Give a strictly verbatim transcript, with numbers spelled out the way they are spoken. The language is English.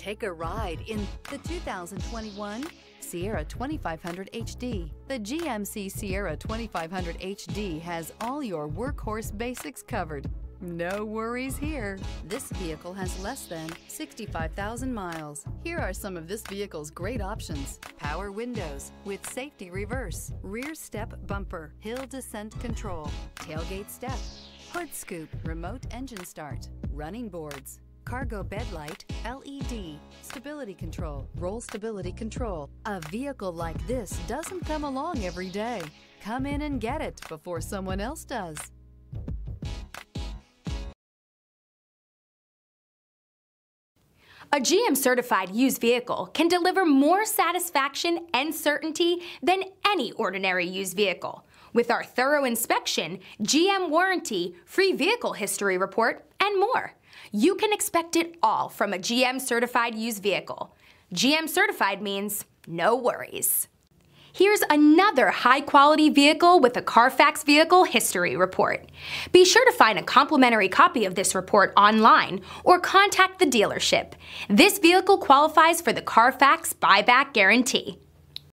Take a ride in the two thousand twenty-one Sierra twenty-five hundred H D. The G M C Sierra twenty-five hundred H D has all your workhorse basics covered. No worries here. This vehicle has less than sixty-five thousand miles. Here are some of this vehicle's great options: power windows with safety reverse, rear step bumper, hill descent control, tailgate step, hood scoop, remote engine start, running boards, cargo bed light, L E D, stability control, roll stability control. A vehicle like this doesn't come along every day. Come in and get it before someone else does. A G M-certified used vehicle can deliver more satisfaction and certainty than any ordinary used vehicle. With our thorough inspection, G M warranty, free vehicle history report, and more, you can expect it all from a G M-certified used vehicle. G M-certified means no worries. Here's another high-quality vehicle with a Carfax Vehicle History Report. Be sure to find a complimentary copy of this report online or contact the dealership. This vehicle qualifies for the Carfax Buyback Guarantee.